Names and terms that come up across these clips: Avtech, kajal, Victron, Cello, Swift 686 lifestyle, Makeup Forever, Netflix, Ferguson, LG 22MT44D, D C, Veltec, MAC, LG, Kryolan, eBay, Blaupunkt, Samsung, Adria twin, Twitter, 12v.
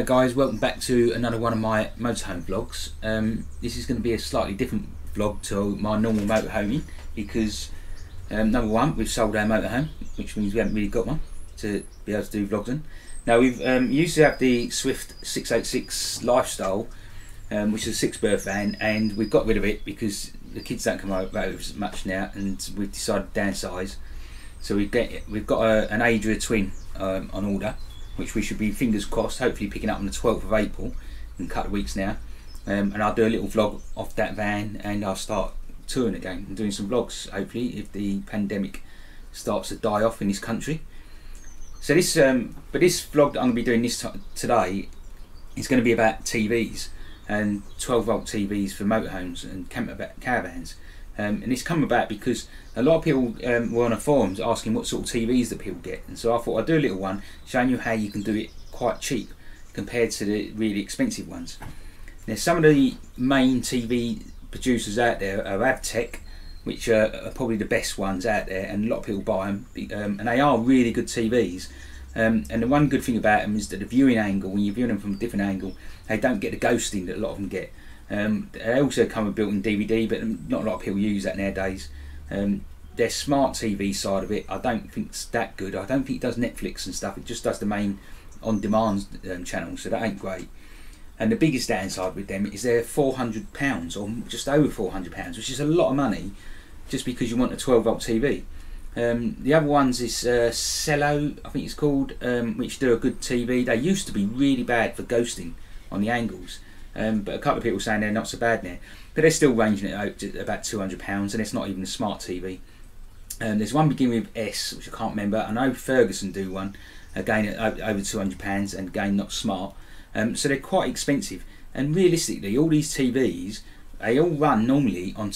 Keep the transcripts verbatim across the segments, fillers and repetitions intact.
Uh, guys, welcome back to another one of my motorhome vlogs. Um, this is going to be a slightly different vlog to my normal motorhoming because um, number one, we've sold our motorhome, which means we haven't really got one to be able to do vlogs in. Now we've um, used to have the Swift six eighty-six Lifestyle, um, which is a six berth van, and we got rid of it because the kids don't come over as much now, and we've decided to downsize. So we get we've got a, an Adria twin um, on order, which we should be, fingers crossed, hopefully picking up on the twelfth of April in a couple of weeks now, um, and I'll do a little vlog off that van, and I'll start touring again and doing some vlogs, hopefully, if the pandemic starts to die off in this country. So this, um, but this vlog that I'm going to be doing this today is going to be about T Vs and twelve volt T Vs for motorhomes and camper caravans, um, and it's come about because a lot of people um, were on the forums asking what sort of T Vs that people get, and so I thought I'd do a little one showing you how you can do it quite cheap compared to the really expensive ones. Now, some of the main T V producers out there are Avtech, which are, are probably the best ones out there, and a lot of people buy them, um, and they are really good T Vs. Um, and the one good thing about them is that the viewing angle, when you're viewing them from a different angle, they don't get the ghosting that a lot of them get. Um, they also come with built-in D V D, but not a lot of people use that nowadays. Um, their smart T V side of it, I don't think it's that good. I don't think it does Netflix and stuff. It just does the main on-demand um, channels, so that ain't great. And the biggest downside with them is they're four hundred pounds, or just over four hundred pounds, which is a lot of money just because you want a twelve volt T V. Um, the other ones is uh, Cello, I think it's called, um, which do a good T V. They used to be really bad for ghosting on the angles, um, but a couple of people are saying they're not so bad now. But they're still ranging it out to about two hundred pounds, and it's not even a smart T V. Um, there's one beginning with S, which I can't remember. I know Ferguson do one, again at over two hundred pounds, and again not smart. Um, so they're quite expensive, and realistically all these T Vs, they all run normally on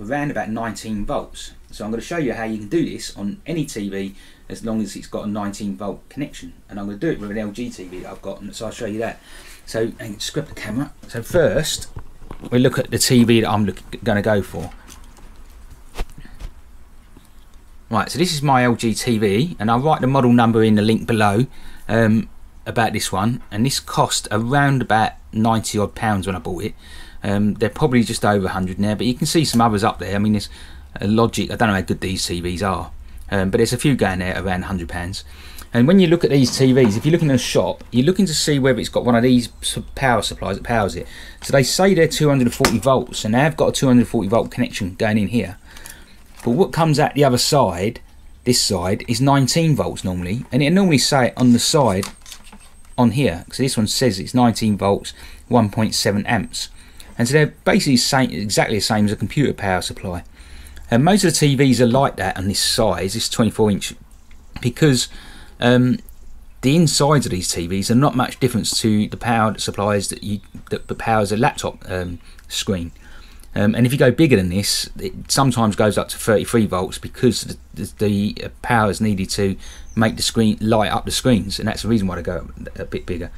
around about nineteen volts. So I'm going to show you how you can do this on any T V as long as it's got a nineteen volt connection, and I'm going to do it with an L G T V that I've got, and so I'll show you that. So I can scrap the camera. So first we look at the T V that I'm look, going to go for. Right, so this is my L G T V, and I'll write the model number in the link below um, about this one, and this cost around about ninety odd pounds when I bought it. Um, they're probably just over a hundred now, but you can see some others up there. I mean, there's a Logic, I don't know how good these T Vs are, um, but there's a few going there around a hundred pounds. And when you look at these T Vs, if you look in a shop, you're looking to see whether it's got one of these power supplies that powers it. So they say they're two hundred forty volts, and they have got a two hundred forty volt connection going in here, but what comes out the other side, this side, is nineteen volts normally, and it normally say it on the side on here. So this one says it's nineteen volts, one point seven amps, and so they're basically same, exactly the same as a computer power supply. And most of the T Vs are like that on this size, this twenty-four inch, because um, the insides of these T Vs are not much difference to the power supplies that you that powers a laptop um, screen. Um, and if you go bigger than this, it sometimes goes up to thirty-three volts because the, the, the power is needed to make the screen light up the screens, and that's the reason why they go a bit bigger.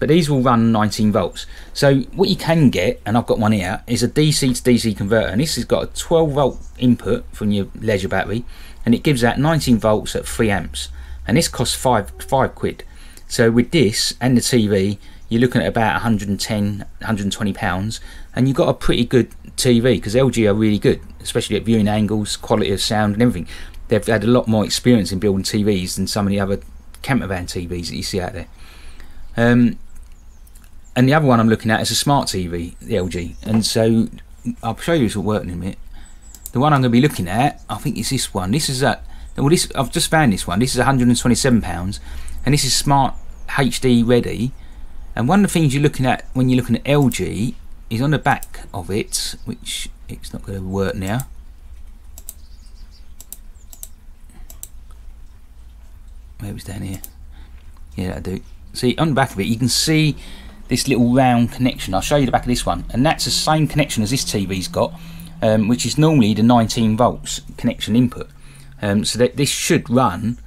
But these will run nineteen volts. So what you can get, and I've got one here, is a D C to D C converter, and this has got a twelve volt input from your leisure battery, and it gives out nineteen volts at three amps, and this costs five five quid. So with this and the T V, you're looking at about a hundred and ten, a hundred and twenty pounds, and you've got a pretty good T V, because L G are really good, especially at viewing angles, quality of sound and everything. They've had a lot more experience in building T Vs than some of the other campervan T Vs that you see out there. Um, and the other one I'm looking at is a smart T V, the L G, and so I'll show you this will work in a minute. The one I'm going to be looking at, I think, is this one. This is that. Well, this I've just found this one. This is a hundred and twenty-seven pounds, and this is smart H D ready. And one of the things you're looking at when you're looking at L G is on the back of it, which it's not going to work now. Maybe it's down here. Yeah, that'll do. See, on the back of it, you can see this little round connection. I'll show you the back of this one, and that's the same connection as this T V's got, um, which is normally the nineteen volts connection input. Um, so that this should run,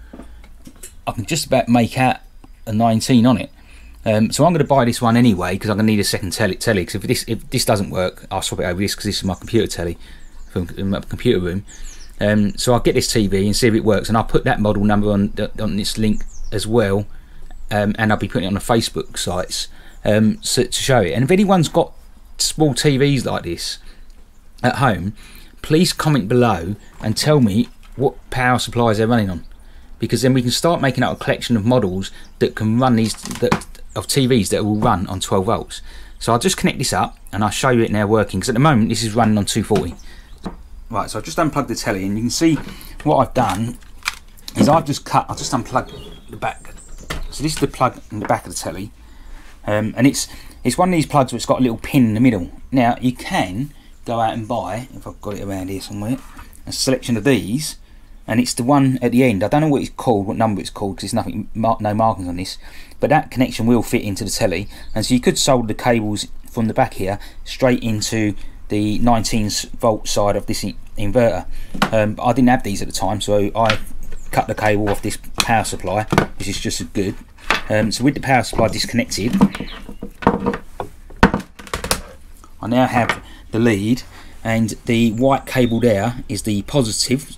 I can just about make out a nineteen on it. Um, so I'm going to buy this one anyway because I'm going to need a second telly. Because if this if this doesn't work, I'll swap it over this because this is my computer telly from my computer room. Um, so I'll get this T V and see if it works, and I'll put that model number on on this link as well um, and I'll be putting it on the Facebook sites um, so, to show it. And if anyone's got small T Vs like this at home, please comment below and tell me what power supplies they're running on, because then we can start making out a collection of models that can run these, that of T Vs that will run on twelve volts. So I'll just connect this up and I'll show you it now working, because at the moment this is running on two forty. Right, so I've just unplugged the telly, and you can see what I've done is I've just cut, I've just unplugged the back. So this is the plug in the back of the telly, um, and it's it's one of these plugs that's got a little pin in the middle. Now you can go out and buy, if I've got it around here somewhere, a selection of these, and it's the one at the end. I don't know what it's called, what number it's called, because there's nothing, no markings on this, but that connection will fit into the telly, and so you could solder the cables from the back here straight into the nineteen volt side of this inverter. Um, I didn't have these at the time, so I cut the cable off this power supply, which is just as good. Um, so with the power supply disconnected, I now have the lead, and the white cable there is the positive,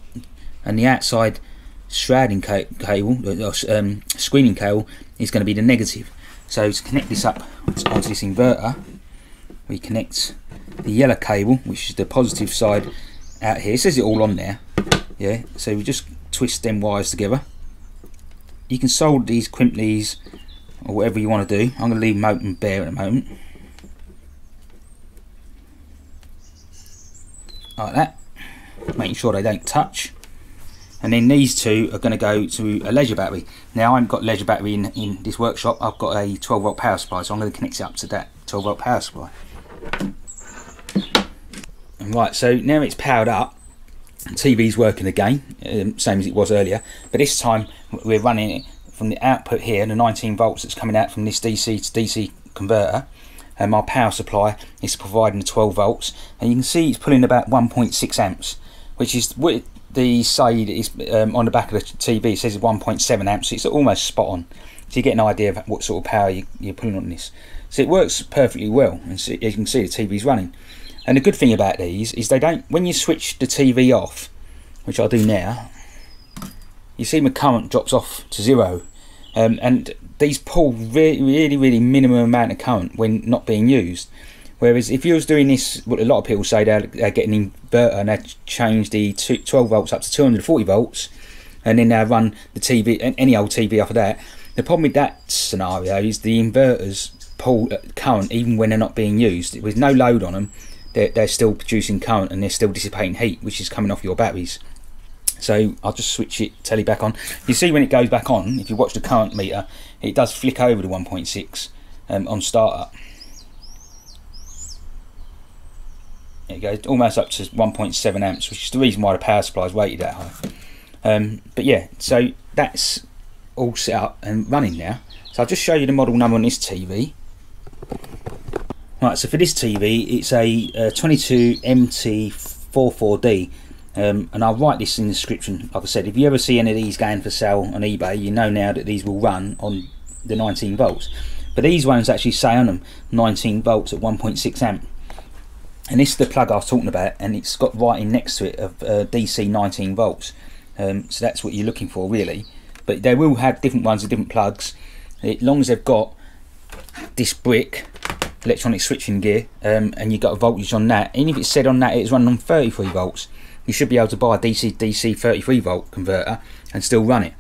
and the outside shrouding ca cable, um, screening cable, is going to be the negative. So to connect this up onto this inverter, we connect the yellow cable, which is the positive side, out here. It says it all on there, yeah. So we just twist them wires together. You can solder these, crimp these, or whatever you want to do. I'm going to leave them open bare at the moment, like that, making sure they don't touch. And then these two are going to go to a leisure battery. Now I haven't got leisure battery in, in this workshop. I've got a twelve volt power supply, so I'm going to connect it up to that twelve volt power supply. And right, so now it's powered up, T V's working again, um, same as it was earlier, but this time we're running it from the output here, the nineteen volts that's coming out from this D C to D C converter, and my power supply is providing the twelve volts, and you can see it's pulling about one point six amps, which is what it, the side is um, on the back of the T V. It says one point seven amps, so it's almost spot on. So you get an idea of what sort of power you, you're putting on this. So it works perfectly well, and so, as you can see, the T V's running. And the good thing about these is they don't, when you switch the T V off, which I'll do now, you see my current drops off to zero, um, and these pull really, really, really minimum amount of current when not being used. Whereas if you was doing this, what a lot of people say, they're, they're getting an inverter and they change the twelve volts up to two hundred forty volts, and then they run the T V, any old T V off of that. The problem with that scenario is the inverters pull current even when they're not being used. With no load on them, they're, they're still producing current, and they're still dissipating heat, which is coming off your batteries. So I'll just switch it, telly back on. You see when it goes back on, if you watch the current meter, it does flick over to one point six um, on startup. There you go, almost up to one point seven amps, which is the reason why the power supply is rated that high. Um, but yeah, so that's all set up and running now. So I'll just show you the model number on this T V. Right, so for this T V, it's a uh, twenty-two M T forty-four D, um, and I'll write this in the description. Like I said, if you ever see any of these going for sale on eBay, you know now that these will run on the nineteen volts. But these ones actually say on them nineteen volts at one point six amp. And this is the plug I was talking about, and it's got writing next to it of uh, D C nineteen volts. Um, so that's what you're looking for, really. But they will have different ones with different plugs, as long as they've got this brick, electronic switching gear, um, and you've got a voltage on that. Even if it's said on that it's running on thirty-three volts, you should be able to buy a D C D C thirty-three volt converter and still run it.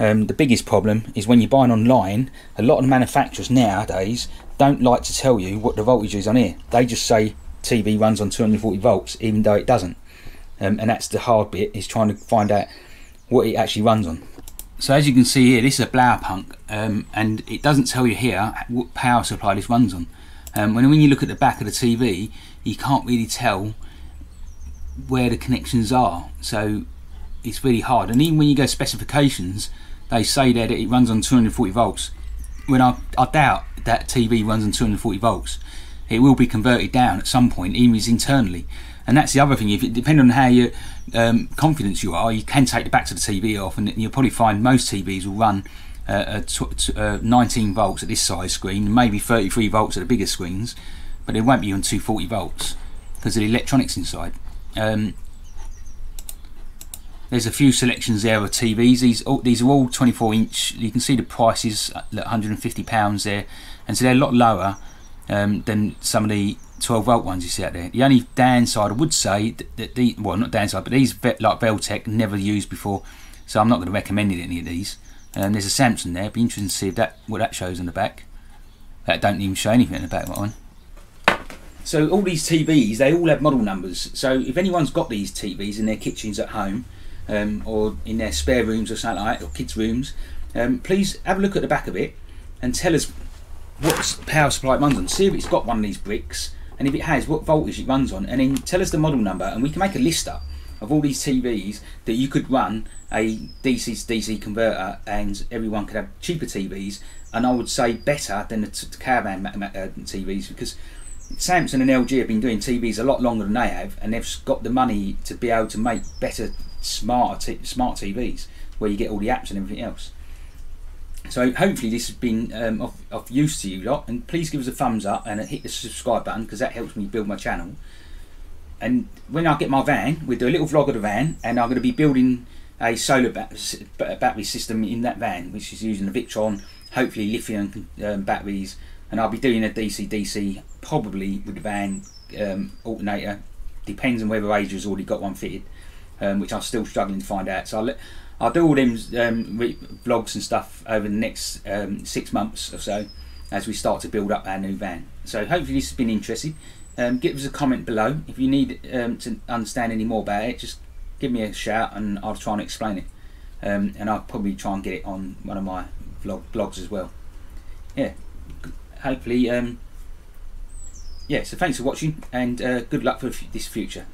Um, the biggest problem is when you're buying online, a lot of manufacturers nowadays don't like to tell you what the voltage is on here. They just say T V runs on two hundred forty volts, even though it doesn't, um, and that's the hard bit, is trying to find out what it actually runs on. So as you can see here, this is a Blaupunkt, um, and it doesn't tell you here what power supply this runs on. Um, when, when you look at the back of the T V, you can't really tell where the connections are, so it's really hard. And even when you go specifications, they say there that it runs on two hundred forty volts, when I, I doubt that T V runs on two hundred forty volts. It will be converted down at some point, even if it's internally. And that's the other thing, if it, depending on how you, um, confident you are, you can take the back of the T V off, and you'll probably find most T Vs will run uh, a uh, nineteen volts at this size screen, and maybe thirty-three volts at the bigger screens, but it won't be on two hundred forty volts because of the electronics inside. Um, There's a few selections there of T Vs. These, all, these are all twenty-four inch. You can see the prices at one hundred and fifty pounds there, and so they're a lot lower um, than some of the twelve volt ones you see out there. The only downside I would say that, that the well, not downside, but these like Veltec, never used before, so I'm not going to recommend any of these. And um, there's a Samsung there. Be interesting to see if that what that shows in the back. That don't even show anything in the back of that one. So all these T Vs, they all have model numbers. So if anyone's got these T Vs in their kitchens at home, um, or in their spare rooms or something like that, or kids' rooms, um, please have a look at the back of it and tell us what power supply it runs on. See if it's got one of these bricks, and if it has, what voltage it runs on, and then tell us the model number, and we can make a list up of all these T Vs that you could run a D C to D C converter, and everyone could have cheaper T Vs, and I would say better than the t caravan uh, T Vs, because Samsung and L G have been doing T Vs a lot longer than they have, and they've got the money to be able to make better, smarter, smart T Vs where you get all the apps and everything else. So hopefully this has been um, of, of use to you lot, and please give us a thumbs up and hit the subscribe button, because that helps me build my channel. And when I get my van, we'll do a little vlog of the van, and I'm going to be building a solar ba battery system in that van, which is using the Victron, hopefully lithium um, batteries. And I'll be doing a D C D C probably with the van um, alternator, depends on whether Adria's already got one fitted, um, which I'm still struggling to find out. So I'll, let, I'll do all them um, vlogs and stuff over the next um, six months or so as we start to build up our new van. So hopefully this has been interesting. Um, give us a comment below. If you need um, to understand any more about it, just give me a shout and I'll try and explain it. Um, and I'll probably try and get it on one of my vlog, vlogs as well. Yeah. Hopefully, um, yeah, so thanks for watching, and uh, good luck for this future.